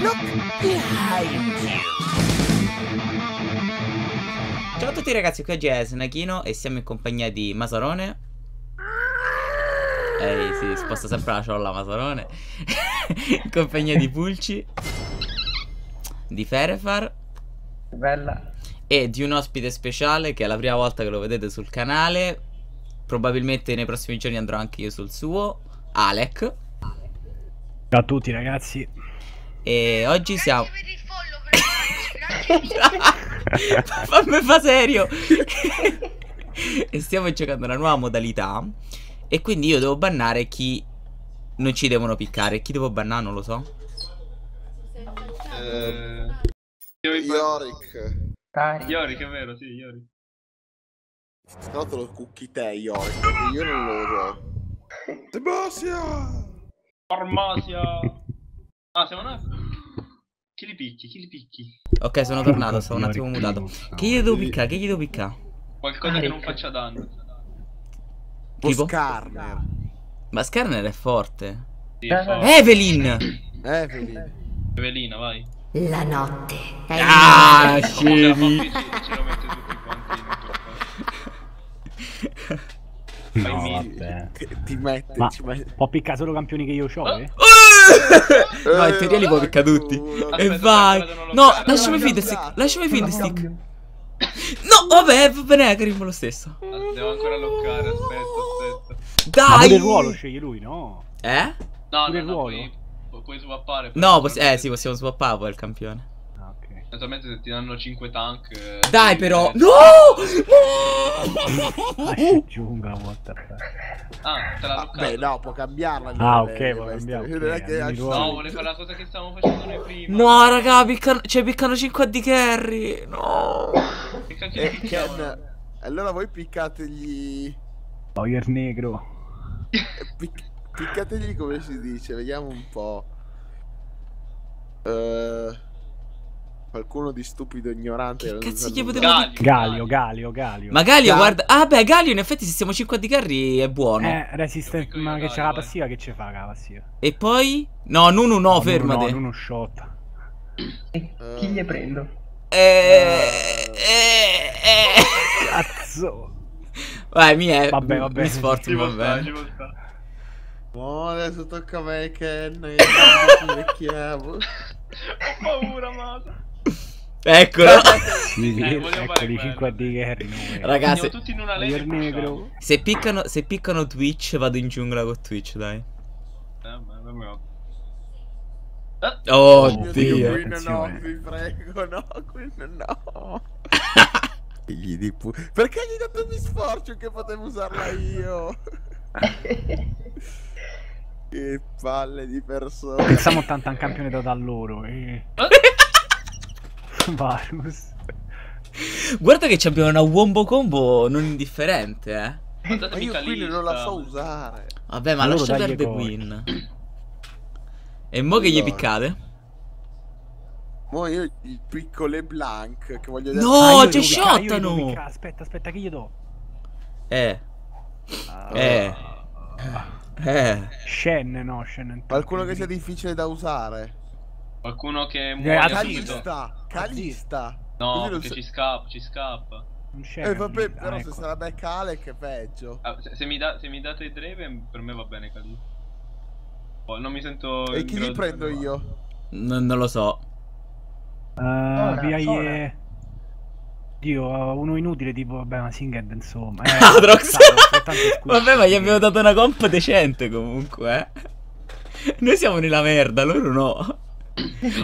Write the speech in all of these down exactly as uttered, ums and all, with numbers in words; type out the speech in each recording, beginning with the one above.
Look behind you. Ciao a tutti ragazzi, qui oggi è Snakino e siamo in compagnia di Masarone. Ehi, si sposta sempre la ciolla Masarone. In compagnia di Pulci, di Ferefar Bella e di un ospite speciale che è la prima volta che lo vedete sul canale. Probabilmente nei prossimi giorni andrò anche io sul suo, Alec. Ciao a tutti ragazzi. E oggi grazie siamo per il follow, per fammi fa serio. E stiamo giocando una nuova modalità e quindi io devo bannare chi non ci devono piccare. Chi devo bannare non lo so. eh... Yorick. Yorick è vero, sì, Yorick. No, te lo cucchi te Yorick, perché io non lo so. Debasia Farmacia. Ah, siamo una... Chi li picchi? Chi li picchi? Ok, sono tornato, stavo un attimo mutato. Che gli devo piccare? Che gli devo piccare? Qualcosa Alec che non faccia danno. Tipo? Skarner. Ma Skarner è forte. Sì, è forte. Evelyn! Evelyn. Evelina, vai. La notte è... Ah, scemi. No, vabbè. Ti mette, ma ci mette. Può piccare solo campioni che io ho, eh? No, in teoria li può piccare tutti. Aspetta, e vai. No, lasciami finire stick. Lasciami finire stick. No, vabbè, va bene, carino lo stesso. Devo ancora loccare, aspetta, aspetta. Dai! Ma il ruolo sceglie lui, no? Eh? No, no, no, puoi, puoi swappare. No, poss eh sì, possiamo swappare poi il campione. Esattamente, se ti danno cinque tank. Eh, dai però. No! No! Giunga, what the fuck. Ah, te l'ha toccato. Beh, no, può cambiarla. Ah, ok, può cambiarla. Okay, no, vuole fare la cosa che stavamo facendo noi prima. No, raga, piccano... cioè piccano cinque a di carry. No. Eh, Ken... Allora voi piccategli. Power negro. Pic... Piccategli come si dice, vediamo un po'. Ehm... Uh... Qualcuno di stupido ignorante. Che cazzo gli potevo dire? Galio, Galio, Galio. Ma Galio, Gal guarda. Ah, beh, Galio, in effetti, se siamo cinque di carri è buono. Eh, resiste. Ma che c'è la passiva, che ci fa la passiva? E poi? No, non uno, no, fermate. No, uno shot. E chi gli prendo? Eh. Eh. Cazzo. Vai, mi è. Vabbè, vabbè. Mi sforzo, vabbè. Oh, adesso tocca a me, che noi vecchiamo. Ho paura, ma. Eccolo, eh, eccoli cinque di Gary. Ragazzi, tutti in una legge. Se piccano, se piccano Twitch, vado in giungla con Twitch, dai. Eh, ma, ma, ma. Eh. Oh, Dio, Dio. Queen no, vi prego, no, Queen no. Gli di pu... Perché gli ho dato mi sforzo che potevo usarla io? Che palle di persone. Pensiamo tanto a un campione da loro, eh. Varus. Guarda che abbiamo una wombo combo non indifferente, eh. Ma io Quinn non la so usare. Vabbè, ma loro lascia perdere Quinn. E mo allora, che gli piccate? Mo io il piccolo Blanc che voglio dare. No, ci shottano. Aspetta, aspetta che gli do. Eh. Ah, eh. Eh. eh. Shen, no, Shen. Qualcuno che sia difficile da usare. Qualcuno che muore Kalista subito. Kalista. No, perché so... ci scappa, ci scappa. Non c'è. Eh vabbè, però ah, ecco, se sarà becca Alec è peggio. Ah, se, se, mi da, se mi date Draven, per me va bene Kalista. Oh, non mi sento. E chi li prendo io? No, non lo so. Uh, ora, via ora. Dio, uno inutile tipo, vabbè, ma Singed insomma. Eh, Aatrox. Vabbè, ma gli abbiamo dato una comp decente comunque, eh. Noi siamo nella merda, loro no.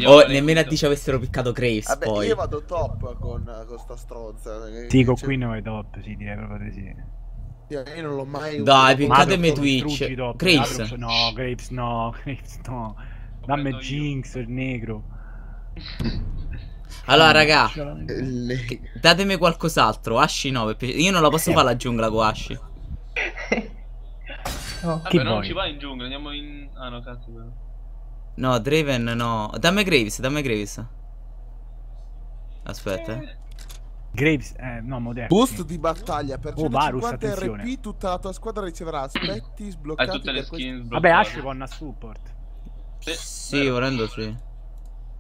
Oh, nemmeno a dici avessero piccato Graves. Vabbè, poi io vado top con, con sta stronza. Sì, con qui non è top, sì, direi proprio di sì. Io non l'ho mai... Dai, piccatemi Twitch. Graves. No, Graves no, Graves no. Dammi Jinx, il negro. Allora, raga, datemi qualcos'altro. Ashe no, io non la posso fare la giungla con Ashe. Vabbè, non ci vai in giungla, andiamo in... Ah no, cazzo però. No, Draven no. Dammi Graves, dammi Graves. Aspetta. Eh. Graves, eh, no, moderno. Boost di battaglia per centocinquanta oh, R P, tutta la tua squadra riceverà aspetti sbloccati. Hai tutte le skin sbloccate. Vabbè, Ashe con una support. Sì, sì, volendo sì.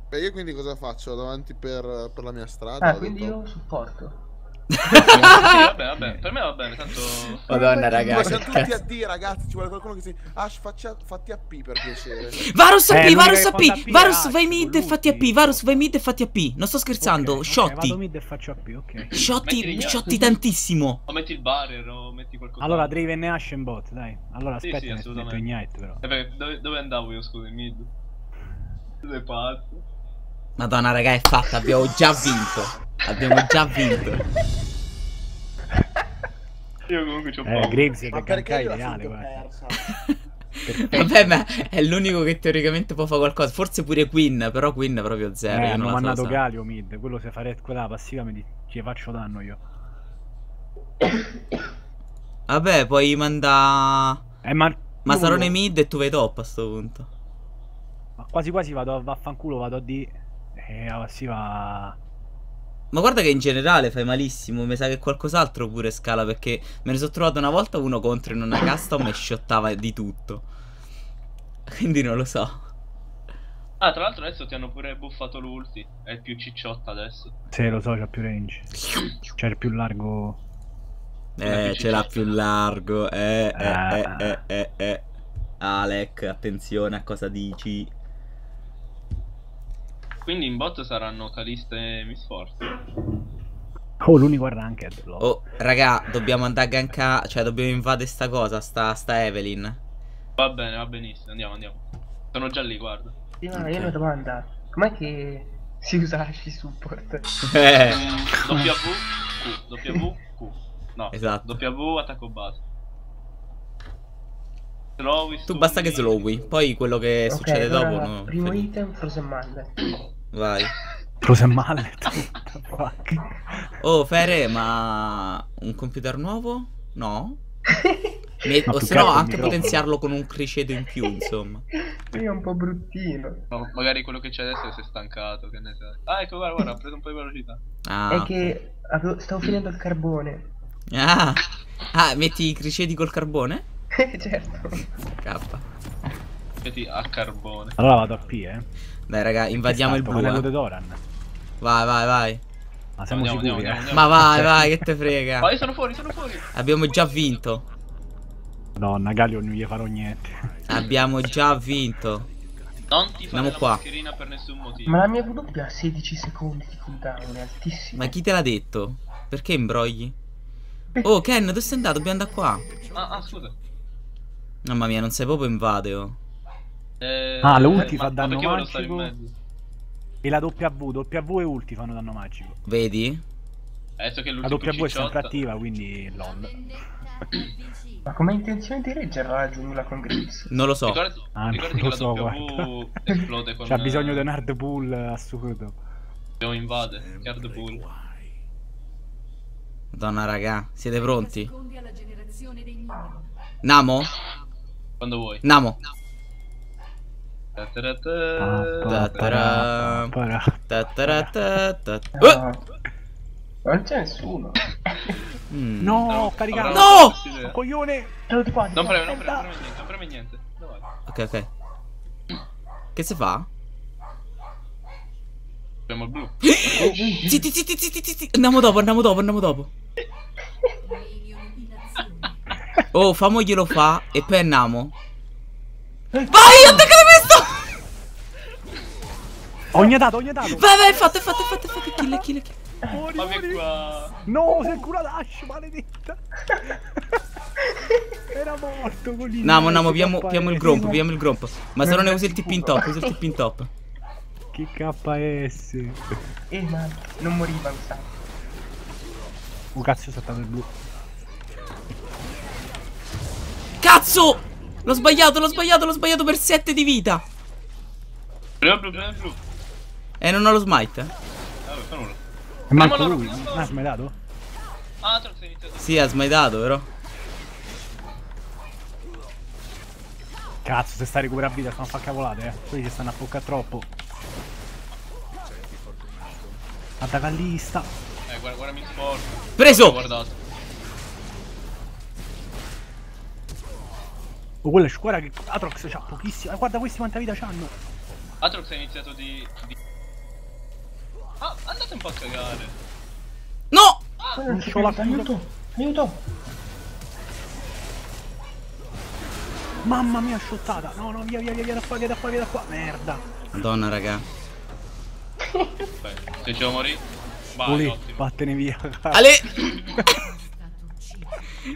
Beh, io quindi cosa faccio? Davanti per, per la mia strada? Ah, quindi detto... io supporto. Sì, vabbè, vabbè, per me va bene, tanto... Madonna, ragazzi. Ma siamo tutti a D, ragazzi, ci vuole qualcuno che si... Ash, faccia... fatti a P, per piacere. Varus a P, eh, Varus a P, Varus vai mid e fatti a P, Varus vai mid e fatti a P. Non sto scherzando, okay, shotti. Okay, vado mid e faccio a P, ok. Shotti, shotti tantissimo. O metti il barrier o metti qualcosa. Allora, Draven e Ash in bot, dai. Allora, aspetta, sì, sì, assolutamente. Ignite, però. Eh, beh, dove, dove andavo io, scusa, mid? Sei pazzo. Madonna, raga, è fatta, abbiamo già vinto. Abbiamo già vinto. Io comunque c'ho paura. Eh, Graves che cacca è ideale, guarda. Vabbè, ma è l'unico che teoricamente può fare qualcosa. Forse pure Quinn, però Quinn è proprio zero. Eh, hanno mandato Galio mid. Quello se fare quella passiva mi dice faccio danno io. Vabbè, poi manda... Eh, ma... Masarone mid e tu vai top a sto punto. Ma quasi quasi vado a vaffanculo, vado a D. E la passiva... Ma guarda che in generale fai malissimo. Mi sa che qualcos'altro pure scala, perché me ne sono trovato una volta uno contro in una custom e shottava di tutto. Quindi non lo so. Ah, tra l'altro adesso ti hanno pure buffato l'ulti. È il più cicciotta adesso. Sì, lo so, c'ha più range. C'è il più largo. Eh, ce l'ha più largo. Eh, eh, ah. eh, eh, eh, eh Alec, attenzione a cosa dici. Quindi in bot saranno Kalista e Miss Fortune. Oh, l'unico ranked. Oh, raga, dobbiamo andare a gankare. Cioè, dobbiamo invadere sta cosa, sta, sta Evelyn. Va bene, va benissimo, andiamo, andiamo. Sono già lì, guarda. Sì, ma okay. Io ho una domanda. Com'è che si usa Ashe support? Eh. W, Q, W, Q. No, esatto. W, attacco base. Slowy, tu basta che slowi, poi quello che okay, succede allora dopo no. Primo fermi. Item, Frozen Mallet. Vai. Frozen Mallet? Oh Fere, ma un computer nuovo? No? Me... O se no anche potenziarlo con un criceto in più, insomma. Io è un po' bruttino. No, magari quello che c'è adesso si è stancato, che ne sai. Ah ecco, guarda, guarda, ho preso un po' di velocità. Ah, è okay. Che avevo... stavo finendo il carbone. Ah, ah metti i criceti col carbone? Certo. K. Metti a carbone. Allora vado a P, eh. Dai raga, invadiamo il blu. Vai vai vai. Ma siamo andiamo, sicuri, andiamo, eh. andiamo, ma vai vai che te frega. Ma io sono fuori, sono fuori. Abbiamo già vinto. Madonna, Galio non gli farò niente. Abbiamo già vinto. Non ti fare la mascherina per nessun motivo. Ma la mia W ha sedici secondi di cooldown, è altissima. Ma chi te l'ha detto? Perché imbrogli? Oh Ken, dove sei andato? Dobbiamo andare qua. Ah, ah scusa. Mamma mia, non sei proprio invadeo. Eh, ah, l'ulti eh, fa danno magico. E la W, W e ulti fanno danno magico. Vedi? Adesso che la W è sempre attiva, quindi lol. Ma come intenzione di reggere la giungla con Graves? Non lo so. Ricordi, ah, ricordi non che lo la W so, esplode con... C'ha bisogno di un hard pull assurdo. Lo invade, hard pull. Madonna raga, siete pronti? Namo? Quando vuoi. Namo. Non c'è nessuno. No, caricato. No! Coglione! Non preme, non preme, non preme niente. Ok, ok. Che si fa? Premo il blu. Zitti, zitti, zitti, zitti. Andiamo dopo, andiamo dopo, andiamo dopo. Oh, famoglielo fa e poi andiamo. Vai, attaccare questo! Ogni dato, ogni dato. Vai, vai, fatto, fatto, fatto, fatto, kill, kill, kill. Ma che qua? No, sei cura d'Ashe, maledetta. Era morto con lì. Namo, namo, piamo, piamo il gromp, piamo il gromp. Ma se non è usi il tip in top, usi il tip in top. Che K S. Eh, ma non moriva, mi sa. Oh, cazzo, è saltato il blu. Cazzo! L'ho sbagliato, l'ho sbagliato, l'ho sbagliato per sette di vita. Blu, blu, blu, blu. E non ho lo smite. Eh, fa nulla. Manco allora, lui, non ha smitato? Ah, Aatrox è iniziato. Sì, ha smitato, però. Cazzo, se sta a recuperare vita, stanno a far cavolate, eh. Quelli ci stanno a foccare troppo. Attacca lì, sta. Eh, guarda, guarda, mi sporco. Preso! Guardato. Oh, quella squadra che Aatrox c'ha pochissima. Guarda questi quanta vita c'hanno. Aatrox ha iniziato di... di... Ah, andate un po' a cagare. No! Ah, non c'ho la... Aiuto! Aiuto! Mamma mia, sciottata! No, no, via, via, via, via da qua, via da qua, via da qua. Merda! Madonna, raga. Se ci morì, vai, vattene via. Ale!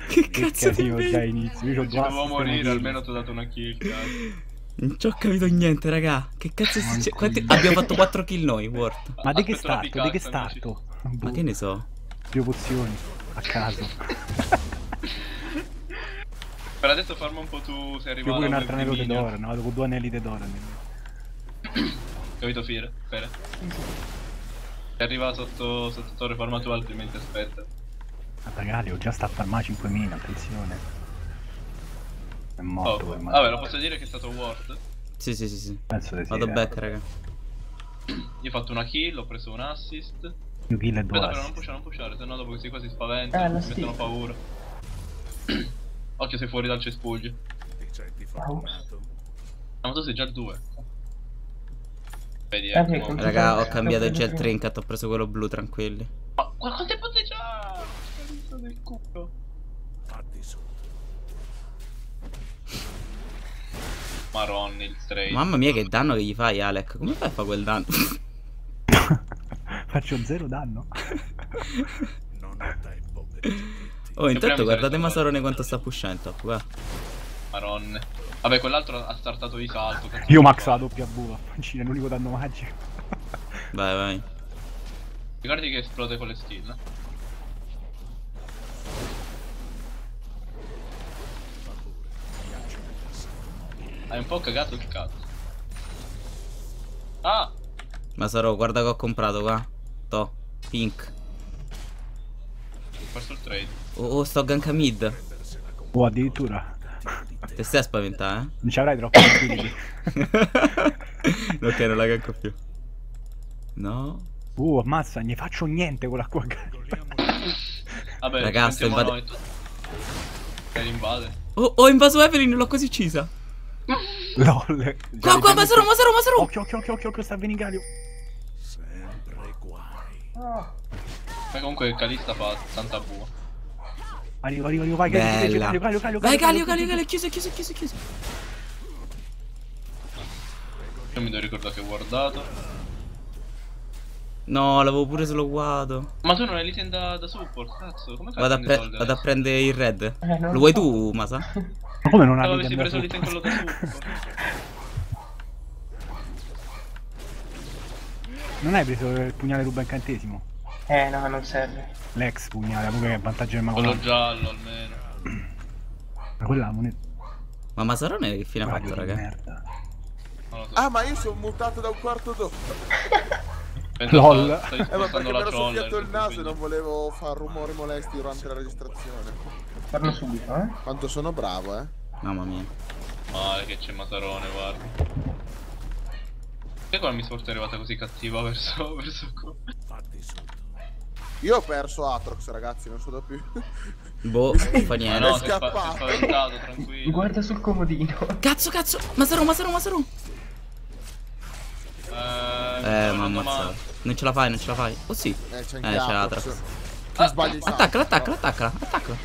Che cazzo di inizio? Io ci dovevo morire, almeno ti ho dato una kill, cazzo. Non ci ho capito niente, raga. Che cazzo si... Quanti... Abbiamo fatto quattro kill noi, Ward. Ma di che starto? Di che starto? Ma che ne so? Due pozioni, a caso. Per adesso farmi un po' tu, sei arrivato... Io pure un altro anello d'oro, no? Dopo due anelli d'oro. Capito, Fier? Spera. Sei arrivato sotto, sotto torre, farma tu, altrimenti aspetta. Ma Galio già sta a farmare cinquemila, attenzione. È morto. Oh, vabbè, lo posso dire che è stato Ward? Sì, sì, sì, sì. Penso di sì. Vado back, raga. Io ho fatto una kill, ho preso un assist. Io kill e due. Aspetta, però non pushare, non pushare, sennò dopo questi qua si spaventano, eh, si mettono paura. Occhio, sei fuori dal cespuglio. Oh. Ma tu sei già al due. Vedi, ecco. Eh, raga, ho cambiato già il trinket, ho preso quello blu, tranquilli. Ma quanto tempo c'è già? Cazzo del culo. Fatti su. Maroni, il trade. Mamma mia, che danno che gli fai, Alec. Come fai a fare quel danno? Faccio zero danno. Non ho tempo. Oh, intanto guardate Masarone quanto sta pushando. Marone. Vabbè, quell'altro ha startato di salto. Io max la doppia buva. Pancina, è l'unico danno magico. Vai, vai. Ricordi che esplode con le steel. Hai un po' cagato il cazzo. Ah! Masaro, guarda che ho comprato qua. To, pink. Ho perso il trade. Oh, oh, sto gank a mid. Oh, addirittura. Te stai a spaventare, eh? Non ci avrai troppo spiriti. Ok, non la ganko più. No. Uh, ammazza, ne faccio niente con l'acqua. Vabbè, ragazzi, invade... noi. Per invade. Oh, ho invaso Evelyn, l'ho quasi uccisa. LOL. Qua, qua, Masaro, Masaro, Masaro. Occhio, occhio, occhio, occhio, occhio, sta avvenendo Galio. Sempre guai. Ah. Ma comunque Kalista fa tanta buona. Arrivo, arrivo, arrivo, vai, Galio, Galio, Galio, Galio. Vai, Galio, Galio, Galio, chiuso, chiuso, chiuso, chiuso. Io mi devo ricordare che ho guardato. No, l'avevo pure sloguato. Ma tu non hai liten da, da support, cazzo. Come fai? Vado a, pre vado a prendere il red. Eh, Lo vuoi so. tu, Masa? Ma come non avevi allora, preso lì in quello da su? Non hai preso il pugnale ruba incantesimo? Eh no, non serve. L'ex pugnale, comunque che è vantaggio del mago. Quello giallo almeno. Ma quella moneta. Ma Masarone che fine ha fatto, raga? Merda. So. Ah, ma io sono mutato da un quarto dopo. LOL. Stai eh, ma perché mi ero soffiato il naso e non volevo far rumori molesti durante la registrazione. Parlo subito, eh? Quanto sono bravo, eh? Mamma mia. Male che c'è Masarone, guarda. Perché qua mi sono arrivata così cattiva verso... verso qua? Io ho perso Aatrox, ragazzi, non so più. Boh, non fa niente. No, è scappato. Sei spaventato, tranquillo. Guarda sul comodino. Cazzo, cazzo! Masaro, Masaro, Masaro! Eh, eh ma ammazzato. Non ce la fai, non ce la fai. Oh sì. Eh, c'è anche eh, Aatrox. Ah, sbagli. Attaccala, attaccala, no. attaccala, attaccala.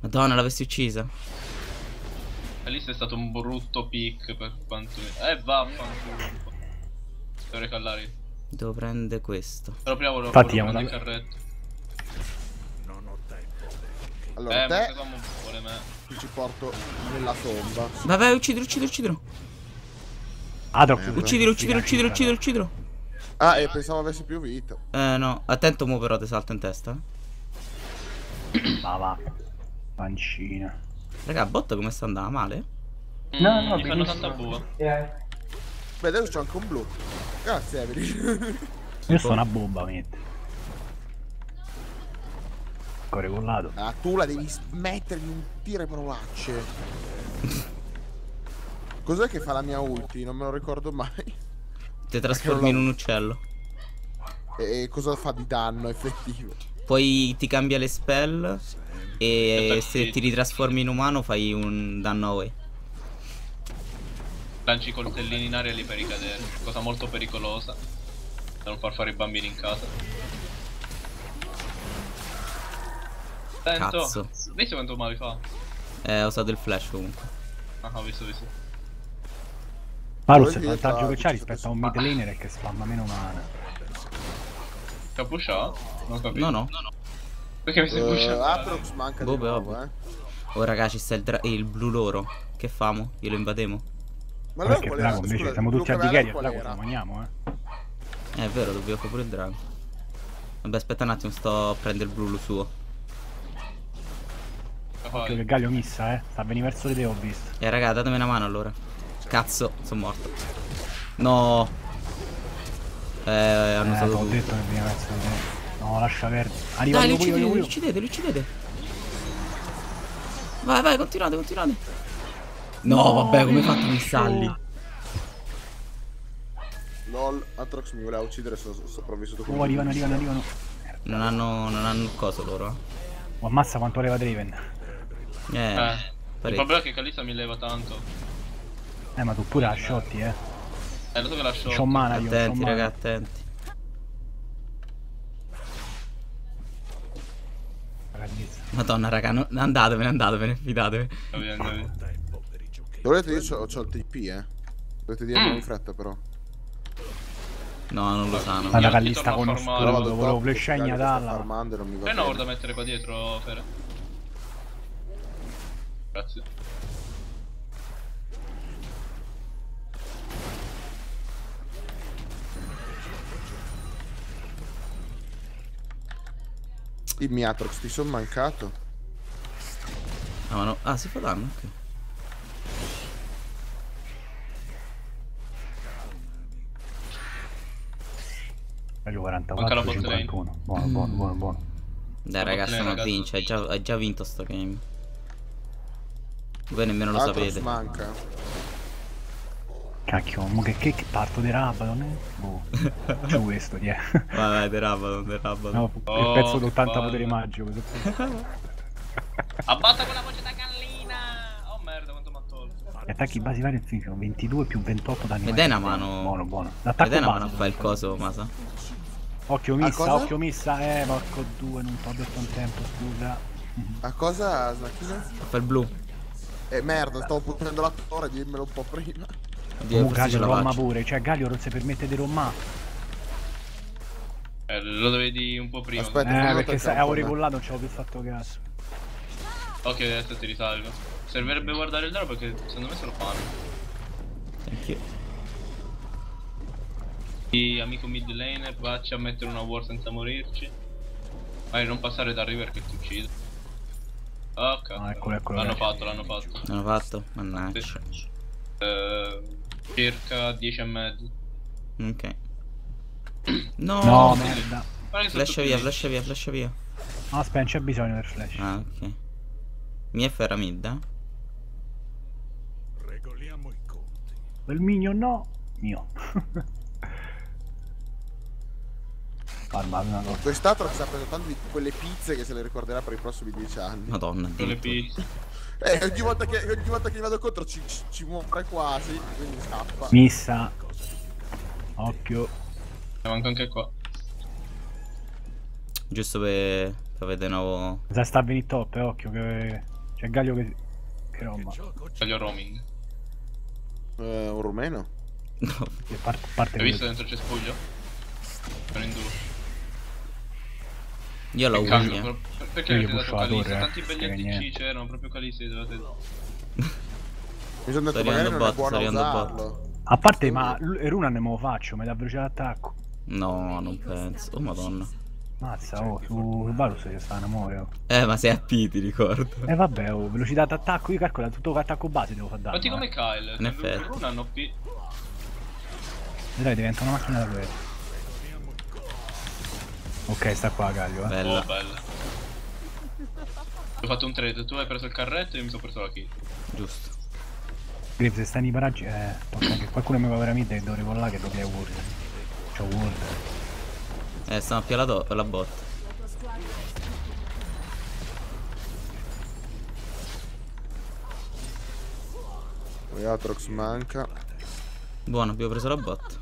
Madonna, l'avessi uccisa. Kalista è stato un brutto pick per quanto... Eh, vaffanculo. Devo recallare. Devo prendere questo. Però prima volevo prendere il carretto. Non ho tempo. Allora, eh, te... vuole me. Qui ci porto nella tomba. Vabbè, uccidilo, uccidilo, uccidilo. Adro. Uccidilo, uccidilo, uccidilo, uccidilo, uccidilo. Ah, e pensavo avessi più vita. Eh, no. Attento, mo però ti salta in testa. Va, va. Pancina. Raga, botto come sta andando? Male? No, no, mi fanno tanta buva. Yeah. Beh, adesso c'ho anche un blu. Grazie, Evelyn. Io sono una bomba, niente. Ancora collato. Ah, tu la devi smettere di un tiro e parolacce. Cos'è che fa la mia ulti? Non me lo ricordo mai. Ti trasformi in un uccello. E cosa fa di danno effettivo? Poi ti cambia le spell e se ti ritrasformi in umano fai un danno away. Lanci i coltellini in aria e li per ricadere, cosa molto pericolosa da non far fare i bambini in casa. Sento. Cazzo. Visto quanto male fa? Eh, ho usato il flash comunque. Ah, ho visto, ho visto. Varus è il vantaggio che c'ha rispetto a un mid laner che spamma meno mana. C'ha pushato? Non capisco. No, no, no, no. Perché mi stai uh, pushando? Aatrox manca di nuovo, eh. Oh raga, ci sta il, il blu loro. Che famo? Io lo invademo. Ma allora perché il drago invece scusa, siamo tutti a digheria, il drago lo maniamo, eh. È vero, dobbiamo pure il drago. Vabbè, aspetta un attimo, sto a prendere il blu lo suo. Occhio che Galio missa, eh. Sta venendo verso di te, ho visto. Eh raga, datemi una mano allora. Cazzo, sono morto. No. Eh, hanno eh, usato tutto. Ho detto che veniva verso di te. No, lascia perdere. Arriva, dai, li uccidete, li uccidete, li uccidete. Vai, vai, continuate, continuate. No, no, vabbè, come hai fatto a missarli? Lol, Aatrox mi voleva uccidere, sono sopravvissuto con... Oh, arrivano, arrivano, arrivano. Non hanno, non hanno il coso loro, eh. Oh, ammazza quanto leva Draven. Eh, eh il problema è che Kalista mi leva tanto. Eh, ma tu pure la shotti, eh. Eh, lo so che la shotti. C'ho mana io, attenti, raga, attenti. Madonna, raga, no, andatevene, andatevene, fidatevi. Volete io ho, ho il T P, eh. Dovete dirmi mm. in fretta però. No, non lo sanno. La Kalista con uno scudo, volevo flashegna dalla. E no, da mettere qua dietro, Fere. Grazie. Dimmi Aatrox, ti sono mancato. Ah, ma no. Ah, si fa danno, ok. quarantaquattro cinquantuno. Buono, mm. buono, buono, buono. Dai ragazzi, non vince, ha già, già vinto sto game. Voi nemmeno lo sapete. Manca. Cacchio, mo che, che, che parto di Rabadon, eh? Boh. C'è questo, chi è? Vabbè, di Rabadon, di Rabadon. No, oh, il pezzo d'ottanta potere magico. Abbatta quella voce da gallina! Oh merda, quanto m'ha tolto. Attacchi basi vari finiscono ventidue più ventotto danni. Ed è una mano. Buono, buono. Ed è una mano a fare il coso, Masa. Occhio missa, occhio missa, eh, porco due, non t'ho detto un tempo, scusa. A cosa, Snakino? A fare il blu. Eh, merda, stavo puntando la torre, dimmelo un po' prima. Oh, Galio romma pure, cioè Galio non si permette di rommare. Eh, lo dovevi un po' prima. Aspetta, eh, perché avevo ricollato, non ci avevo più fatto caso. Ok, adesso ti risalgo. Servirebbe guardare il drago perché secondo me se lo fanno. Anch'io. Amico mid laner, vacci a mettere una ward senza morirci. Magari non passare da river che ti uccide. Oh cazzo, ah, ecco, ecco, l'hanno fatto, l'hanno fatto. L'hanno fatto? Mannaggia. Sì. Uh, circa dieci e mezzo. Ok. No, no merda. Flash via, flash via, flash via. No, aspetta, c'è bisogno del flash. Ah, ok. Mi è ferra mid, eh? Regoliamo i conti. Quel minion no, mio. Quest'altro sta presentando di quelle pizze che se le ricorderà per i prossimi dieci anni. Madonna, quelle pizze. Eh, ogni volta che, ogni volta che mi vado contro ci, ci, ci muore quasi, quindi scappa. Missa. Occhio. Ne manca anche qua. Giusto per, per vedere nuovo. Già sta bene in top, eh, occhio che c'è Galio che, che romba. Galio roaming. Eh, un rumeno? No. Par parte. Hai visto dentro c'è cespuglio? Io la uso. Perché avete dato Kalista? Tanti belli A D C c'erano, proprio Kalista li dovete dare. Mi sono detto magari non è buono usarlo. A parte, ma Runa ne me lo faccio, mi dà veloce l'attacco. No, non penso. Oh madonna. Mazza, oh, su Varus che sta in amore. Eh, ma sei a P, ti ricordo. Eh vabbè, oh, velocità d'attacco, io calcolo tutto attacco base devo far dare. Fatti come Kyle, se Runa hanno P. Vedrai, diventa una macchina da guerra. Ok, sta qua Galio, eh. Bella. Oh, bella. Ho fatto un trade, tu hai preso il carretto e io mi sono preso la kill. Giusto. Graves, se stai nei paraggi, eh, tocca anche qualcuno mi va veramente che devo ricollare che dovrei Word. C'ho Word. Eh, stanno a più la, la bot. E Aatrox manca. Buono, abbiamo preso la bot.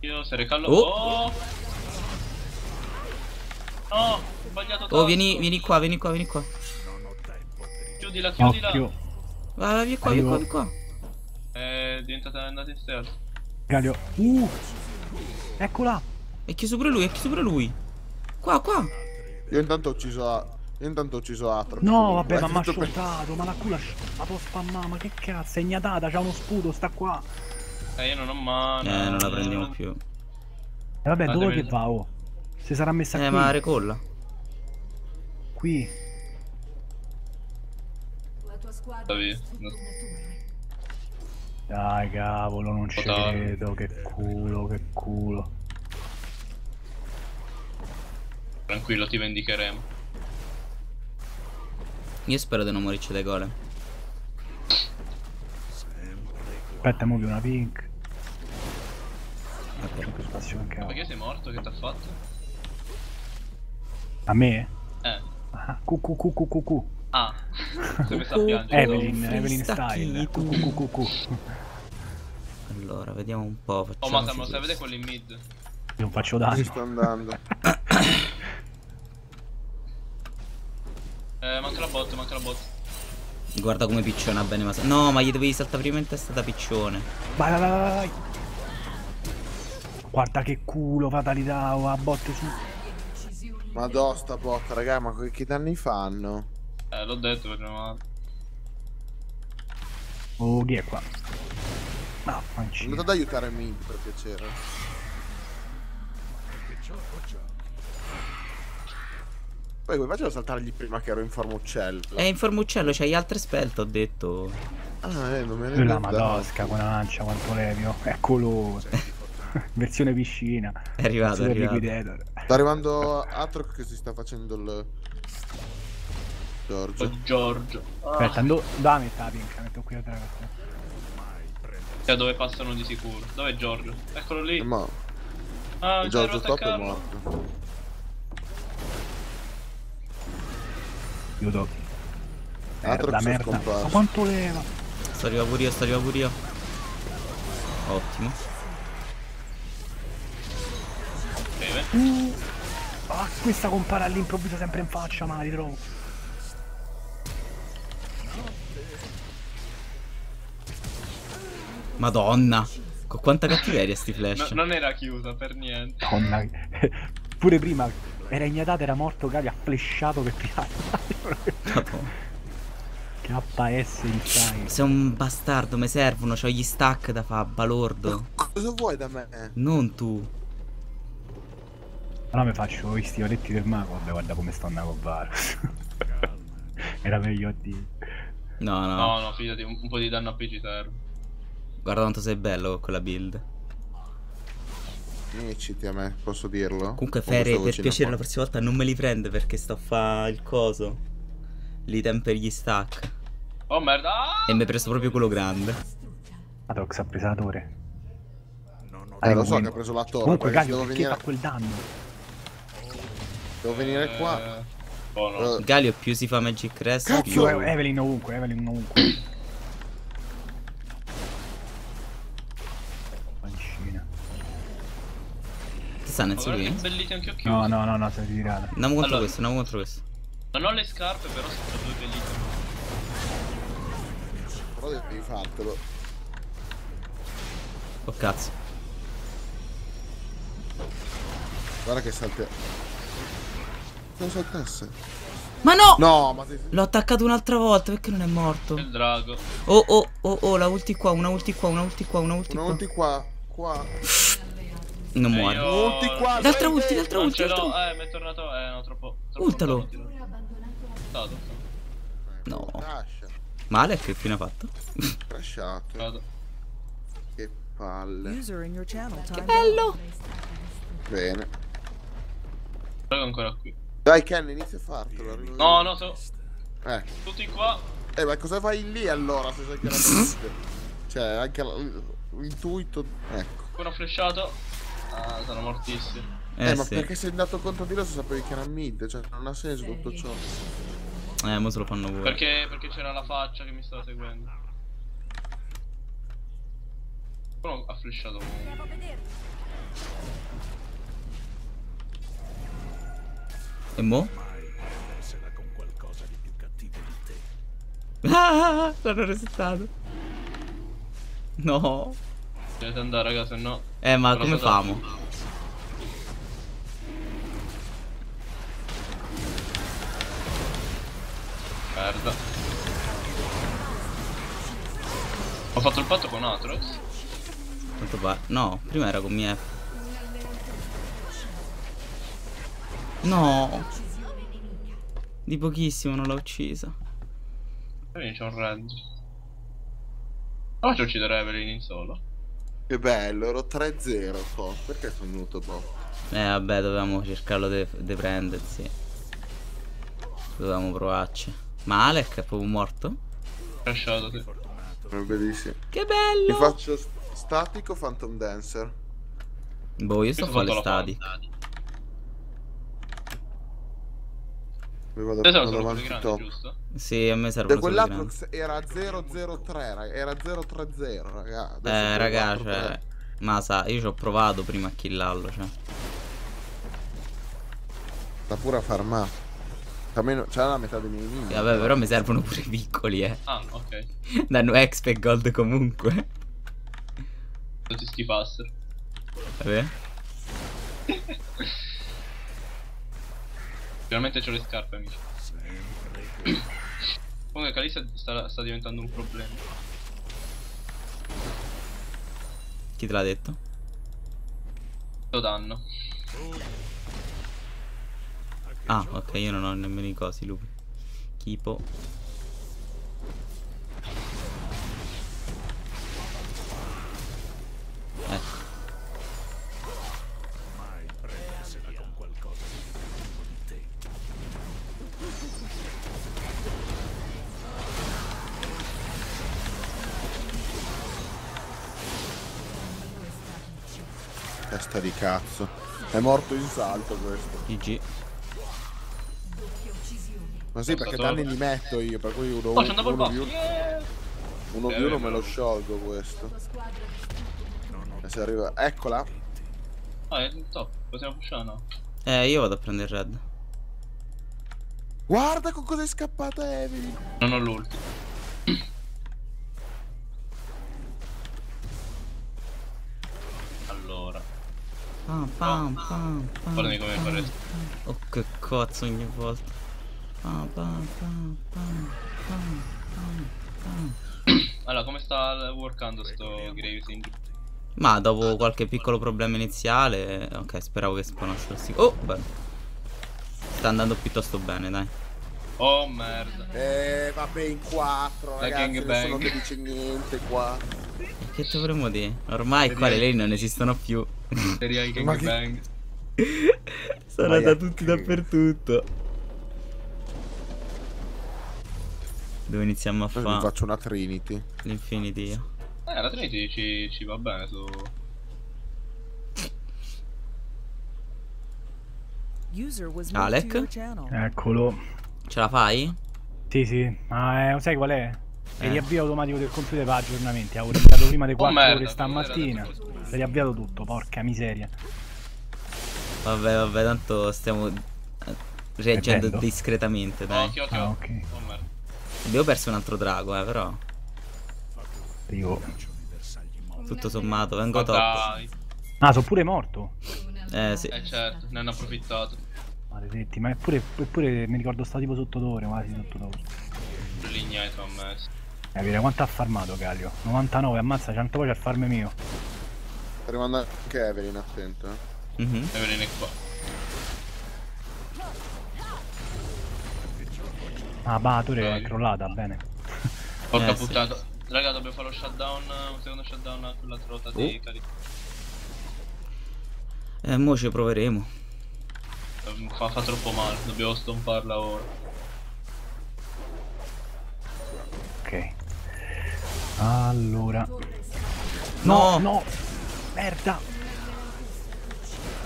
Io se recallo. Oh! Oh! No, ho sbagliato tanto. Oh, vieni, vieni qua, vieni qua, vieni qua. Non ho tempo. Chiudila, chiudila. Occhio. Vai, vieni qua, vieni qua, vieni qua. È diventata andata in stealth. Galio. Uh! Eccola! È chiuso pure lui, è chiuso pure lui. Qua, qua. Io intanto ho ucciso a... Io intanto ho ucciso Aatrox. No, vabbè, ma mi ha shottato, ma la culla la può spammare, ma che cazzo, è ignatata, c'ha uno sputo, sta qua. Eh, io non ho mano. Eh, non la prendiamo più. E vabbè, dove che va, oh? Si sarà messa qui. Eh, ma recolla. Qui. La tua squadra. Dai, cavolo, non ci credo, che culo, che culo. Tranquillo, ti vendicheremo. Io spero di non morirci dai gole. Aspetta, muovi una pink. Ma che sei morto? Che t'ha fatto? A me? Eh. Ah, Q Q Q Q Q Q. Ah, come sta piangendo? Evelyn, Evelyn style. Q Q Q Q Q. Allora, vediamo un po'. Oh, ma lo sapete quello in mid? Non faccio danno. Ci sto andando. Eh, manca la bot, manca la bot. Guarda come picciona bene, ma... No, ma gli dovevi saltare prima in testa da piccione. Vai, vai, vai. Guarda che culo, fatalità, a botte su. Madò, sta botta, raga, ma che danni fanno? Eh, l'ho detto, perché male. Oh, chi è qua? No, fancino. Andate ad aiutare Mid, per piacere. Poi come facevo a saltargli prima che ero in forma uccello? Eh, in forma uccello c'hai gli altri spell, ho detto. Ah, eh, non me ne ricordo. La madosca con la lancia, quanto levio. Eccolo. Versione piscina. È arrivato, è arrivato. Sta arrivando Aatrox che si sta facendo il... Giorgio. Oh, Giorgio. Ah. Aspetta, andò... Da metà pinca, metto qui a terra. Cioè, dove passano di sicuro. Dove è Giorgio? Eccolo lì. Ma... Ah, Giorgio top è morto. Aiuto. Merda, merda. Ma quanto leva? Sto arriva pure io, sto arriva pure io. Ottimo. Bene. Uh, ah, questa compara all'improvviso sempre in faccia, ma la ritrovo. Madonna. Con quanta cattiveria sti flash. No, non era chiusa per niente. Madonna. Pure prima era ignatata, era morto, Gavi ha flesciato che piazza. K S inside. Sei un bastardo, mi servono, c'ho gli stack da fa, balordo. Ma cosa vuoi da me? Non tu. Allora mi faccio questi oretti del mago, vabbè guarda come sto andando con Varus. Era meglio a te. No, no. No, no, fidati, un, un po' di danno a P G serve. Guarda quanto sei bello con quella build. Non mi citi a me, posso dirlo? Comunque Fere, per piacere la prossima volta non me li prende perché sto a fa il coso. L'item per gli stack. Oh merda! E mi ha preso proprio quello grande. Aatrox ha preso la torre. No, no, eh, lo so che ha preso la torre. Comunque Galio devo venire... fa quel danno. Devo venire eh... qua. Oh, no. Galio più si fa Magic Rest. Cazzo, più... Evelyn ovunque, Evelyn ovunque. Stanno allora, anche no, no, no, no, sei ritirato. Andiamo contro allora, questo, andiamo contro questo. Non ho le scarpe, però sono due bellissimi. Però devi fartelo. Oh cazzo. Guarda che salta. Non saltasse. Ma no! No, ma ti... L'ho attaccato un'altra volta, perché non è morto? Il drago. Oh, oh, oh, oh, la ulti qua, una ulti qua, una ulti qua, una ulti qua. Una ulti qua, qua. Non muore. L'altra ulti, l'altra ulti. Eh, mi è tornato. Eh, no, troppo. troppo Ultalo. Stato. No. Ma Alec che fine ha fatto? Crashato. Che palle. Che bello. Bene. Però è ancora qui. Dai, Ken, inizia a fartelo. No, no, so. Eh. Tutti qua. Eh, ma cosa fai lì allora? Se sai che la gente. Cioè, anche l'intuito. Ecco. Qualcuno flashato. Ah, sono mortissimi. Eh, eh ma sì. Perché sei andato contro di loro se sapevi che era mid? Cioè non ha senso tutto ciò. Eh, mo se lo fanno voi. Perché, perché c'era la faccia che mi stava seguendo. Però ha flashato. E mo? Ah, l'hanno resettato. No. Dovete andare raga, se no. Eh, ma come famo? Merda. Ho fatto il patto con Aatrox. Quanto pare. No, prima era con mia. No. Di pochissimo non l'ho uccisa. Evelyn c'è un red. Ma faccio uccidere Evelyn in solo. Che bello, ero tre zero qua. Perché sono venuto dopo? Eh vabbè, dovevamo cercarlo di de prendersi. Dovevamo provarci. Ma Alec è proprio morto? Lasciato te. Bellissimo. Che bello! Ti faccio st statico Phantom Dancer. Boh, io sto a fare le stati. Mi vado davanti top. Giusto? Sì, a me serve. Quell'altro era zero zero tre, era zero tre zero, raga. Eh, raga, cioè. Ma sa, io ci ho provato prima a killarlo, cioè. Sta pure a farmare. C'ha la metà dei miei mini. Sì, vabbè, però mi servono pure i piccoli, eh. Ah, ok. Danno exp e gold comunque. Tutti schifassero. Vabbè. Finalmente c'ho le scarpe, amici. Comunque Kalista sta, sta diventando un problema. Chi te l'ha detto? Lo danno. Ah, ok, io non ho nemmeno i cosi, lupi. Tipo. Ecco. Testa di cazzo. È morto in salto questo. gi gi. Ma sì, perché danni li metto io, per cui uno, oh, uno, uno più yeah. Uno più uno me lo sciolgo questo. E se arriva... Eccola! Ah, è il top, possiamo pushare o no? Eh, io vado a prendere il red. Guarda con cosa è scappata Evelyn! Non ho l'ultimo. Allora... Pam pam pam pam. Guardami come fare. Oh che cazzo ogni volta. Allora, come sta workando sto Graves in giù? Ma dopo qualche piccolo problema iniziale. Ok, speravo che spawnassero. Oh, beh. Sta andando piuttosto bene, dai. Oh, merda. Eh, vabbè, in quattro, ragazzi, nessuno che dice niente qua. Che ci dovremmo dire? Ormai qua le lane non esistono più. Sono da tutti dappertutto. Dove iniziamo a fare? Faccio una Trinity. L'Infinity. Eh, la Trinity ci, ci va bene su. Alec? Eccolo. Ce la fai? Sì, sì. Ma ah, eh, sai qual è? Eh. Il riavvio automatico del computer va aggiornamenti. Avevo iniziato prima delle quattro oh, merda, ore stamattina. L'ho riavviato tutto, porca miseria. Vabbè, vabbè, tanto stiamo reagendo discretamente, dai. Occhio, occhio. Ah, ok. Oh, merda. Abbiamo perso un altro drago, eh, però. Io. Tutto sommato, vengo top. Ah, sono pure morto. Eh, sì. Eh, certo, ne hanno approfittato. Maledetti, ma eppure, eppure mi ricordo sta tipo sottotorio, quasi sottotorio. L'ignato ha messo. Eh, vedi, quanto ha farmato Galio? novantanove, ammazza, cento poi c'è il farm mio. Sta arrivando anche Evelyn, attento, eh. Mm-hmm. Evelyn è qua. Ah, bah, tu è crollata, bene. Ho eh, caputtato. Sì. Raga, dobbiamo fare lo shutdown, un secondo shutdown a quella trota uh. di Cali. Eh, mo ci proveremo. Fa, fa troppo male, dobbiamo stomparla ora. Ok. Allora. No, no, no. Merda.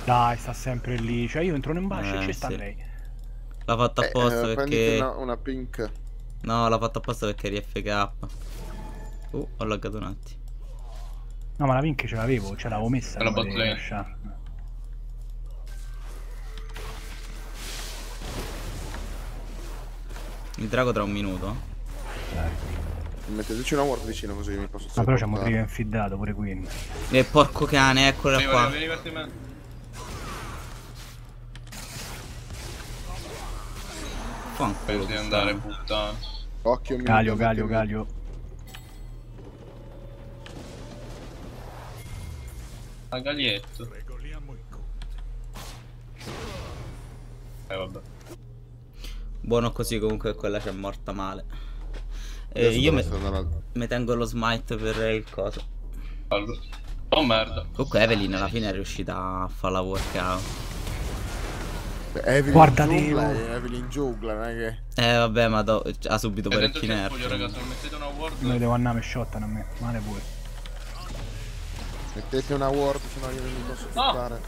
Dai, sta sempre lì. Cioè, io entro in bacio eh, e ci sta sì. lei. L'ha fatta apposta eh, perché... Una, una pink. No, l'ha fatta apposta perché eri F K. Uh, ho laggato un attimo. No, ma la pink ce l'avevo, ce l'avevo messa. La bottle. Il drago tra un minuto. Metteteci una ward vicino così mi posso... Ma però c'è un primo infiddato pure Quinn. E porco cane, eccola qua. Vieni, vieni, vieni, vieni. Penso di andare puttana. Occhio Galio, Galio, Galio. A Galietto. Eh vabbè. Buono così comunque, quella c'è morta male. Eh, io me... mi tengo lo smite per il coso. Allora. Oh merda. Comunque Evelyn alla fine è riuscita a fare la workout. Evelyn guarda giungla, Evelyn giungla, non è che... Eh vabbè, ma do... ha subito parecchi nerf. Noi devo andare a shottano a me, male pure. Mettete una ward, se no io non mi posso buttare.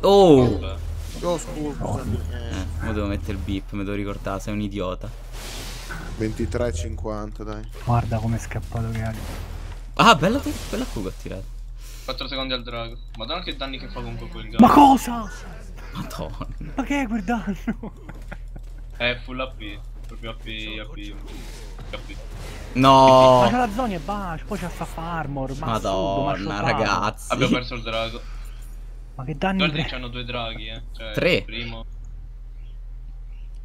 Oh! Oh, oh scusa, oh. Eh, ma devo mettere il beep, me devo ricordare, sei un idiota. ventitré e cinquanta, dai. Guarda come è scappato che hai. Ah, bella, bella fuga ha tirato. quattro secondi al drago. Madonna che danni che fa comunque quel gatto. Ma cosa? Madonna. Ma che è quel danno? È full A P. Proprio A P A P A P. No. Ma c'è la zona e bacio. Poi c'è sta armor. Ma Madonna sub, ma ragazzi. Abbiamo perso il drago. Ma che danni? Guardi c'hanno due draghi eh. Cioè, Tre il primo.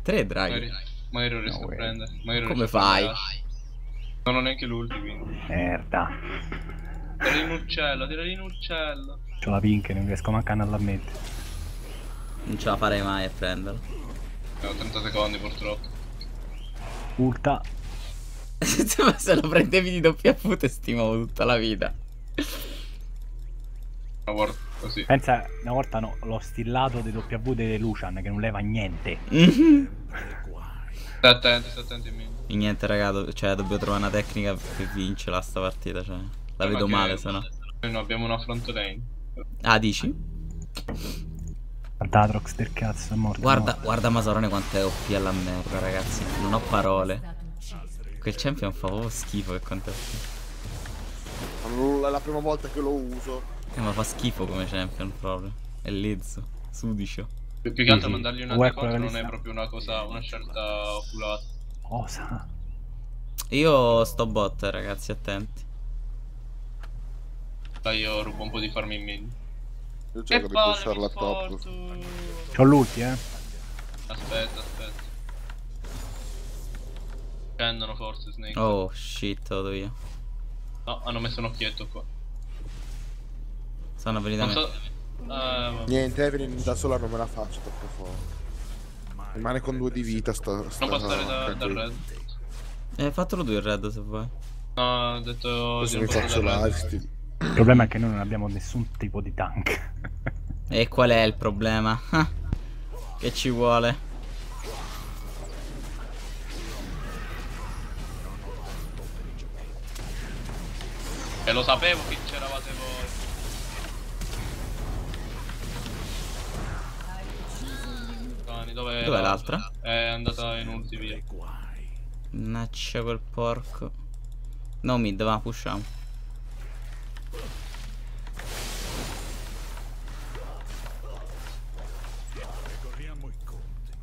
Tre draghi. Magari lo riesco no, a prendere. Magari come fai? Non ho neanche l'ultimo. Merda. Tirali in uccello, tirali in uccello. C'ho la pink, non riesco manco a andarla a mettere. Non ce la farei mai a prenderla. Ho trenta secondi purtroppo. Ulta. Se lo prendevi di doppia F te stimavo tutta la vita. Una volta così. Pensa, una volta no, l'ho stillato di doppia V di Lucian che non leva niente. Mm-hmm. Stai attenti, stai attenti a niente ragazzi, cioè dobbiamo trovare una tecnica per vincerla sta partita, cioè. La vedo male se no. Noi no, abbiamo una front lane. Ah dici? Guarda Aatrox del cazzo è morto. Guarda, morto. Guarda Masarone quanto è O P alla merda ragazzi. Non ho parole. Quel champion fa proprio schifo che quanto è O P. È la prima volta che lo uso. Eh ma fa schifo come champion proprio. È lezzo, sudicio. Più che altro mandargli una decontro non è proprio una cosa, una scelta oculata. Cosa? Io sto bot ragazzi, attenti. Io rubo un po' di farmi in mid. Io cerco di pushare top. C'ho l'ulti eh. Aspetta aspetta. Scendono forse Snake. Oh shit, vado io. No, hanno messo un occhietto qua. Stanno avvelenando. So... Eh, niente Evelyn da sola non me la faccio troppo fuori. Rimane con due di vita sta, sta... Non passare da, dal red. Eh fatelo tu il red se vuoi. No ho detto... Così mi faccio live. Il problema è che noi non abbiamo nessun tipo di tank. E qual è il problema? Che ci vuole? E lo sapevo che c'eravate voi. Dov'è dov l'altra? È andata in ulti via. Naccia quel porco. No mid va, pushiamo.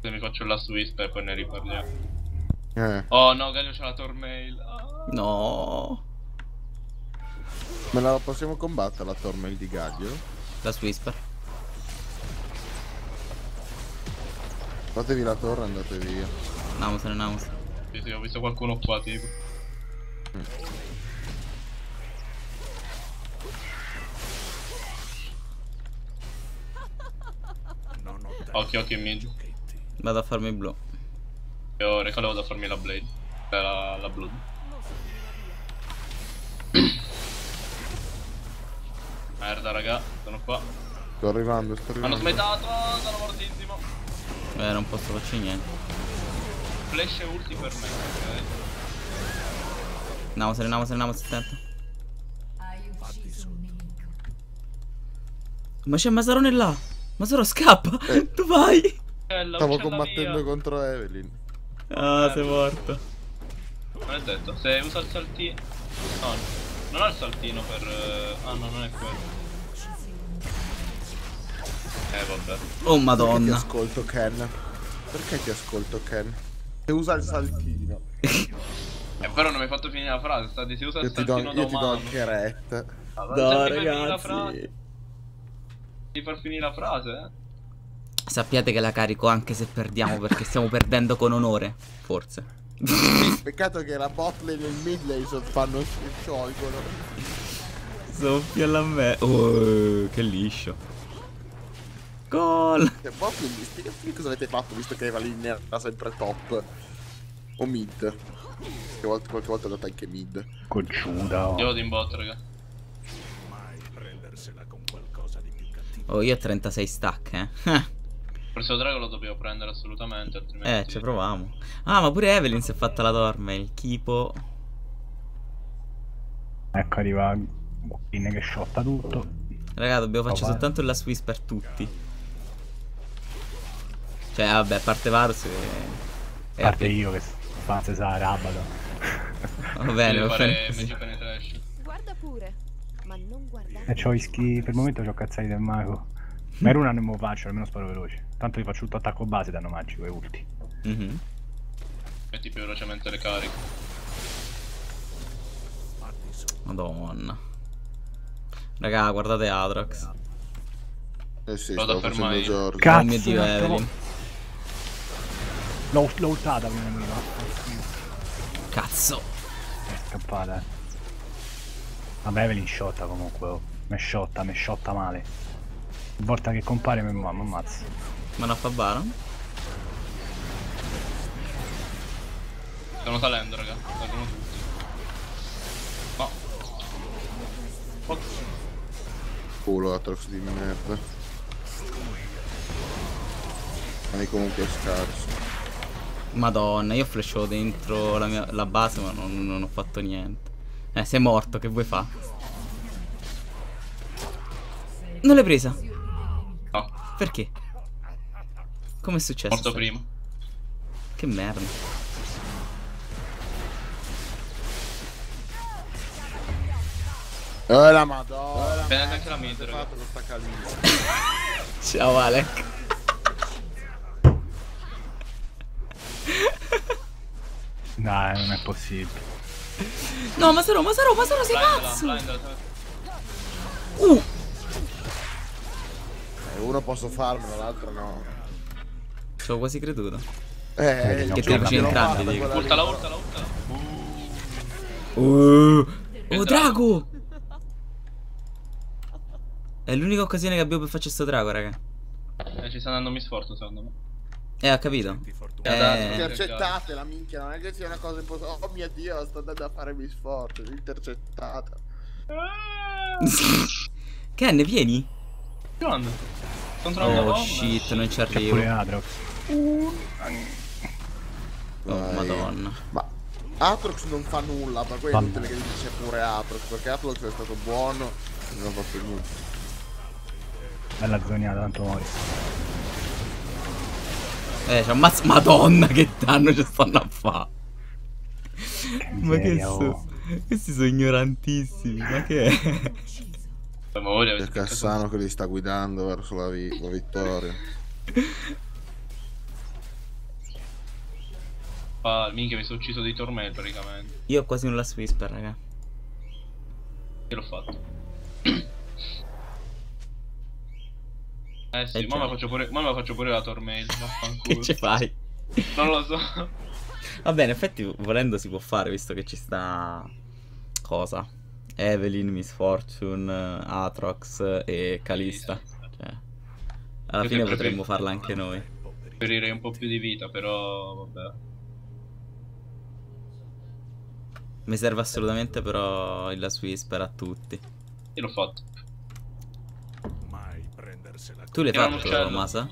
Se mi faccio la Whisper e poi ne riparliamo. Eh. Oh no, Galio c'ha la Tormail. Ah. No. Ma la possiamo combattere la Tormail di Galio? La Whisper. Fatevi la torre e andate via. Namus, namus. Sì, sì, ho visto qualcuno qua tipo. Mm. Occhio, occhio mid. Vado a farmi il blu. Io recalo vado a farmi la blade. La, la blood. Merda raga, sono qua. Sto arrivando, sto arrivando. Hanno smetato, sono mortissimo. Beh, non posso farci niente. Flash e ulti per me, ok. Andiamo, se ne andiamo, se ne andiamo, si tenta. Ma c'è Masarone là. Masarone scappa. Eh. Tu vai. Bella, stavo combattendo via contro Evelyn. Ah, eh, sei morto. Ma l'ho detto, se usa il saltino. No, non ha il saltino per. Ah no, non è quello. Eh vabbè. Oh madonna. Perché ti ascolto Ken? Perché ti ascolto Ken? Se usa il saltino. Eh, però non mi hai fatto finire la frase, sta di si usa io il saltino do, da io umano. Io ti do anche retta. No ragazzi, ti far finire la frase, eh? Sappiate che la carico anche se perdiamo, perché stiamo perdendo con onore, forse. Peccato che la botlane e il midlane fanno sciolgono. Soffiala a me. Oh, che liscio. Gol! Spiegatemi cosa avete fatto visto che Evelyn era sempre top o mid. Che volta, qualche volta è andata anche mid. Cocciuda. Io vado in bot, raga. Oh, io ho trentasei stack, eh. Forse il drago lo dobbiamo prendere assolutamente, altrimenti. Eh, ci proviamo. Ah, ma pure Evelyn si è fatta la dorma, il tipo. Ecco arriva Quinn che sciotta tutto. Raga, dobbiamo fare oh, soltanto il Last Whisper tutti. Cioè, vabbè, a parte Varus e... a parte io che fa sa Rabadon. Va bene, va bene. Guarda pure, ma non guardare. E c'ho i ski, per il momento c'ho cazzati del mago. Ma era un anno mo faccio, almeno sparo veloce. Tanto vi faccio tutto attacco base, danno magico e ulti. Mm-hmm. Metti più velocemente le cariche. Madonna. Raga, guardate Aatrox. Eh sì, vado a fermare. Cazzo, oh mio Dio, Evelyn. L'ho ultata prima di me. Cazzo. È scappata, eh. Vabbè, Evelyn sciotta comunque, oh. Mi sciotta, mi sciotta male. Una volta che compare mi mamma ammazza. Ma non fa Baron? Stanno salendo, raga. Salgono tutti. No. Fuck. Culo Aatrox di merda. Ma è comunque scarso. Madonna, io flasho dentro la, mia, la base ma non, non ho fatto niente. Eh, sei morto, che vuoi fa? Non l'hai presa? No. Perché? Come è successo? Morto prima. Che merda. Oh la madonna! Prendete anche la mid, raga. Ciao Alec. Dai, non è possibile. No, Masarone, Masarone, Masarone, sei pazzo! Uh! Uno posso farmelo, l'altro no. Ci ho quasi creduto. Eh, che te riuscì entrambi, dico. Urtala, urtala, urtala. Uh! Oh, drago! È l'unica occasione che abbiamo per farci sto drago, raga. Eh, ci sta andando Miss Fortune, secondo me. Eh, ho capito. Eh, intercettate la minchia, non è che sia una cosa impossibile. Oh mio Dio, sto andando a fare Miss Fortune, intercettata. Ken, vieni? Io ando. Contro oh, la shit, bomba. Non ci arrivo. C'è pure Aatrox. Uh. Oh, vai. Madonna. Ma Aatrox non fa nulla, ma quello è inutile che dice pure Aatrox, perché Aatrox è stato buono e non ha fatto nulla. Bella zoniata, tanto muore. Eh, cioè, mazz madonna che danno ci stanno a fare. Ma che sono? Questi sono ignorantissimi, ma che è? C'è Cassano che li sta guidando verso la, vi la vittoria. Ah, minchia, mi sono ucciso dei tormenti praticamente. Io ho quasi un Last Whisper, raga. Che l'ho fatto? Eh sì, ma faccio pure, ma faccio pure la tormail, vaffanculo. Che ci fai? Non lo so. Vabbè, in effetti volendo si può fare, visto che ci sta... cosa? Evelyn, Miss Fortune, Aatrox e Kalista. Cioè, alla fine potremmo farla anche noi. Preferirei un po' più di vita, però vabbè. Mi serve assolutamente però il Last Whisper a tutti. Io l'ho fatto. Tu l'hai fatto, Masa?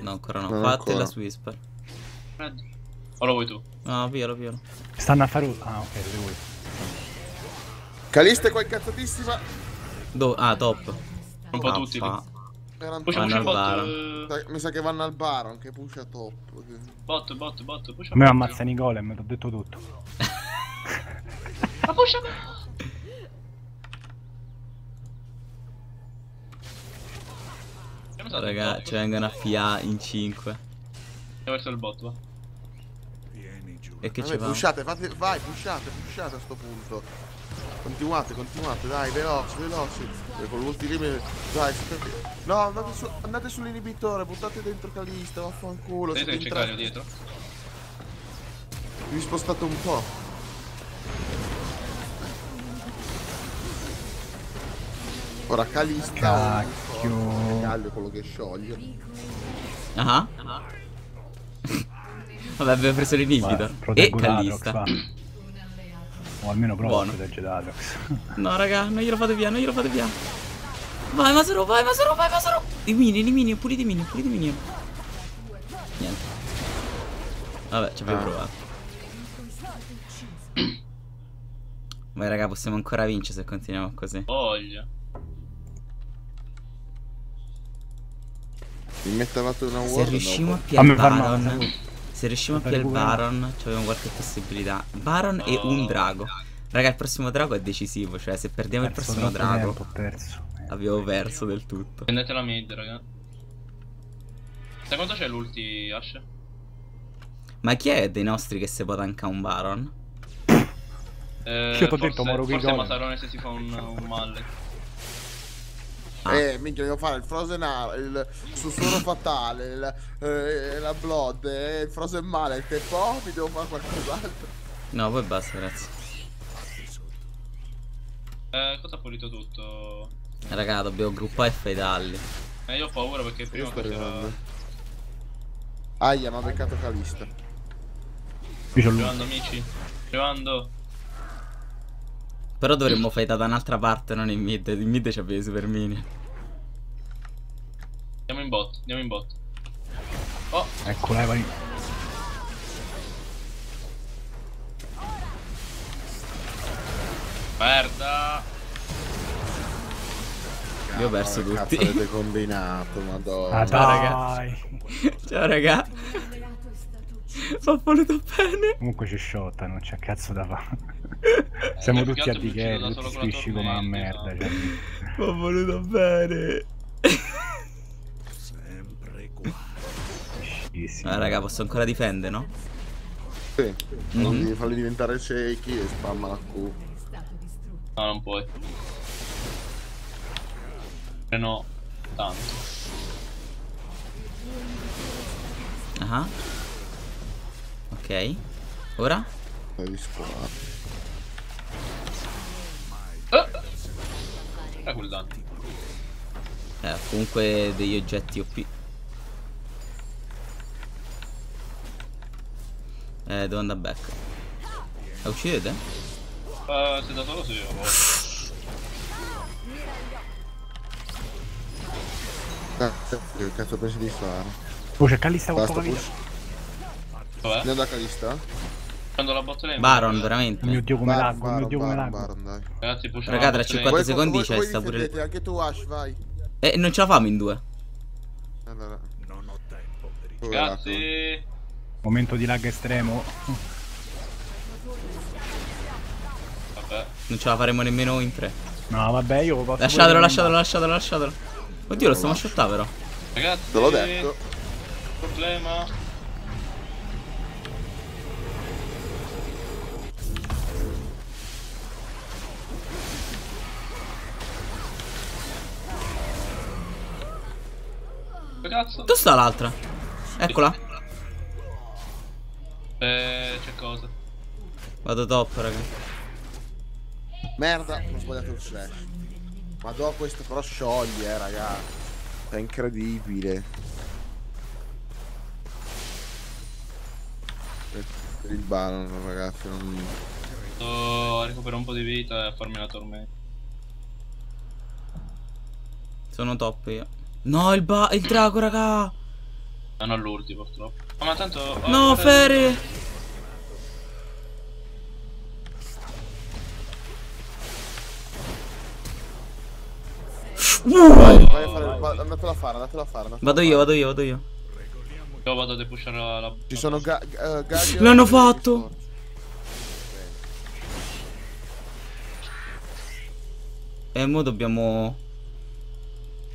No, ancora no. Fate la Whisper. O lo vuoi tu? No, via, lo via. Stanno a fare... ah, ok, lo vuoi. Kalista è qua incazzatissima. Do... ah, top. Un po' tutti. Pusha, pusha, bot. Mi sa che vanno al Baron, che pusha top. Bot, bot, bot, pusha. A me ammazzano i golem, ti ho detto tutto. Ma pusha bot! Oh, raga, ci vengono a fia in cinque. Andiamo verso il bot, va. E che ci va? Pushate, fate, vai, pushate, pushate a sto punto. Continuate, continuate, dai, veloci, veloci. Con l'ultimo, dai, no, andate, su, andate sull'inibitore, buttate dentro Kalista, vaffanculo. Vedete che c'è Galio dietro? Vi spostate un po'. Ora Kalista. Cacchio. Galio è quello che scioglie. Ah. Uh -huh. uh -huh. Vabbè, abbiamo preso l'inibito. E Kalista. O almeno provo a proteggere Aatrox. No, raga, non glielo fate via, non glielo fate via. Vai, Masaro, vai, Masaro, vai, Masaro. Di minion, di minion, pulite minion, pulite minion. Niente. Vabbè, ci abbiamo ah. provato. Ma raga, possiamo ancora vincere se continuiamo così. Voglia. Mi mettevate una ward. Se riusciamo a piare il Baron, se riusciamo a piare il Baron, ci abbiamo qualche possibilità. Baron oh. e un drago. Raga, il prossimo drago è decisivo, cioè se perdiamo perso il prossimo drago tempo, perso. abbiamo perso del tutto. Prendete la mid, raga. Sai quanto c'è l'ulti, Ashe? Ma chi è dei nostri che se può tankare un Baron? Eh, Io forse, detto, forse Masarone se si fa un, un mallet. Ah. Eh, minchia, devo fare il Frozen Heart, il sussurro fatale, il, eh, la Blood, eh, il Frozen Mallet e poi mi devo fare qualcos'altro. No, poi basta, grazie. Eh, cosa ha pulito tutto? Raga, dobbiamo gruppare e faidarli. Eh, io ho paura perché prima faceva... Aia, mi ha beccato Kalista. Giovando, amici. Giovando. Però dovremmo fightare da un'altra parte, non in mid. In mid c'è i super mini. Andiamo in bot, andiamo in bot. Oh! Ecco, vai, vai. Merda! Io ho perso tutti. Cazzo avete combinato, madonna. Ah, ciao raga. Ciao raga. Ho voluto bene. Comunque ci sciotta, non c'è cazzo da fare. Eh, siamo tutti a picchiere, tutti squisci come a merda. No. Cioè. Ho voluto bene. Sempre qua. Ah, raga, posso ancora difendere, no? Sì. Mm. Non devi farli diventare shaky e spamma la Q. No, non puoi. E no, tanto. Ah. Uh-huh. Ok, ora? Devi sparare. Ah, quel danno. Eh, comunque degli oggetti O P. Eh, devo andare back. La uccidete? Eh, sei da solo sì, io. Che cazzo pensi di fare? Oh, c'è Kalista con la vita. Andiamo da Kalista? Prendo la bottolina. Baron, veramente. Mio dio come laggo, mio dio come laggo. Ragazzi, raga, tra cinquanta secondi c'è sta pure. Anche tu Ashe, vai. Eh, non ce la famo in due. Allora, non ho tempo per i ragazzi. Momento di lag estremo. Vabbè. Non ce la faremo nemmeno in tre. No, vabbè, io posso. Lasciatelo, lasciatelo, lasciatelo, lasciatelo. Oddio, lo stiamo shottando però. Ragazzi, te l'ho detto. Problema. Cazzo. Dove sta l'altra? Eccola. Eh, c'è cosa? Vado top, raga. Merda, ho sbagliato il flash. Ma do questo però scioglie, eh, raga. È incredibile. Per il Baron, ragazzi, non... Sto a recuperare un po' di vita e a farmi la tormenta. Sono top io. No, il, ba il drago, raga! Ah, non l'ultimo, purtroppo. Oh, ma tanto... Oh, no, Fere! Uh! Vai, vai a fare il ba andatela a fare, andatela a fare. Vado io, vado io, vado io. Io vado a depushare la, la... Ci sono ga ga Galio. L'hanno fatto! E mo dobbiamo...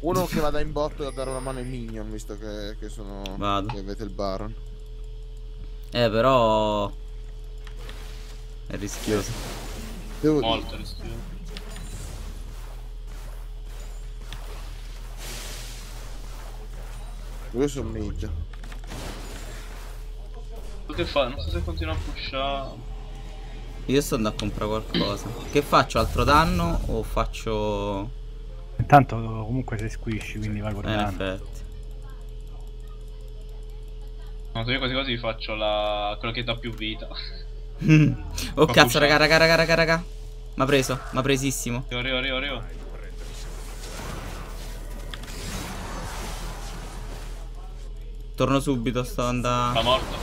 Uno che vada in botto da dare una mano ai minion, visto che, che sono... Vado. Che avete il Baron. Eh, però... È rischioso. Devo Molto dire. rischioso. Io sono mid. Che fa? Non so se continua a pushare. Io sto andando a comprare qualcosa. Che faccio? Altro danno o faccio... Intanto comunque sei squishy, quindi vai con eh, danno. Effetti. No, io quasi quasi faccio la... quello che dà più vita. Oh ma cazzo, raga, raga, raga, raga, raga. M'ha preso, m'ha presissimo. Io, io, io, io. Torno subito, sto andando. Sta morto.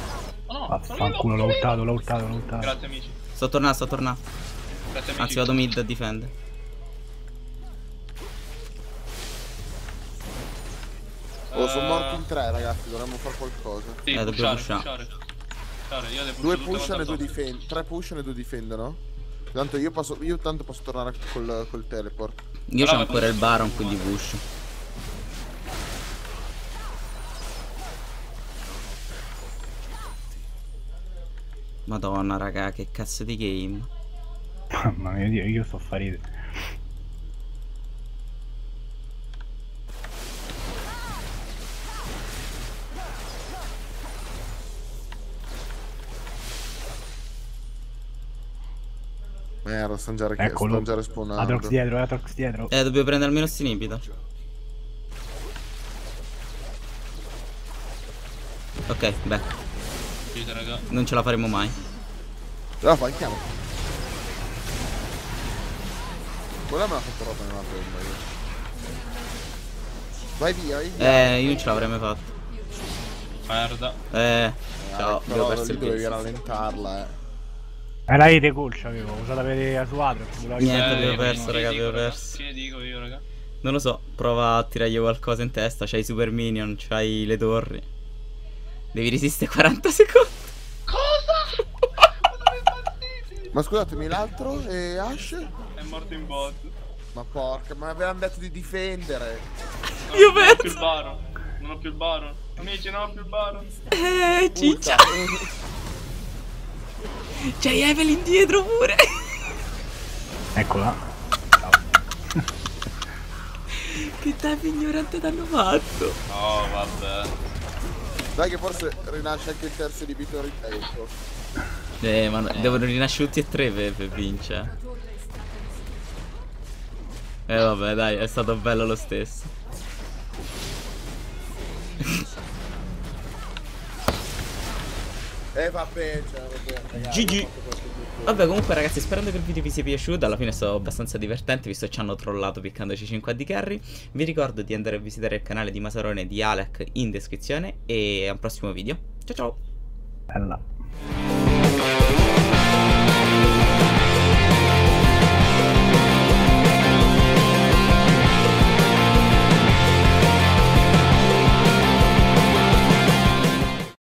Oh no, vaffanculo, l'ho urtato, l'ho urtato, l'ho urtato. Grazie amici. Sto tornando, sto tornando. Grazie amici. Anzi, vado mid a difendere. Oh, uh... sono morto in tre, ragazzi, dovremmo fare qualcosa. Sì, eh, dobbiamo pushare. Due pushano e due difendono. Tre pushano e due difendono. Tanto io posso. Io tanto posso tornare col, col teleport. Io allora, c'ho ancora il Baron, quindi push. Madonna raga, che cazzo di game. Mamma mia Dio, io sto farito. Merda, sto già respawnando. Aatrox dietro, Aatrox dietro. Eh, dobbiamo prendere almeno sti inibita. Ok, beh. Raga. Non ce la faremo mai. Ce la fai, chiamo. Quella me l'ha fatto roba nella prima io. Vai via, vai via. Eh, io non ce l'avrei mai fatto. Merda. Eh, ciao, devo perso il dovevi rallentarla, eh. Era rete colcia avevo, usata per su Aatrox. Niente, avevo perso, raga, avevo perso. Che dico io, raga? Non lo so, prova a tirargli qualcosa in testa, c'hai i super minion, c'hai le torri. Devi resistere quaranta secondi. Cosa? Ma scusatemi, l'altro è Ashe? È morto in bot. Ma porca, ma avevamo detto di difendere. Non Io penso. Non ho più il Baron. Non ho più il Baron. Amici, non ho più il Baron. Eh, ciccia. C'è Evelyn dietro pure. Eccola. Ciao. Che type ignorante t'hanno fatto. Oh, vabbè. Dai che forse rinasce anche il terzo inibitore in tempo. Eh, ma devono rinascere tutti e tre per, per vincere. Eh vabbè dai, è stato bello lo stesso. Eh vabbè, cioè, G G. Vabbè comunque ragazzi, sperando che il video vi sia piaciuto. Alla fine è stato abbastanza divertente, visto che ci hanno trollato piccandoci cinque A D Carry. Vi ricordo di andare a visitare il canale di Masarone e di Alec in descrizione. E a un prossimo video. Ciao ciao. Bella.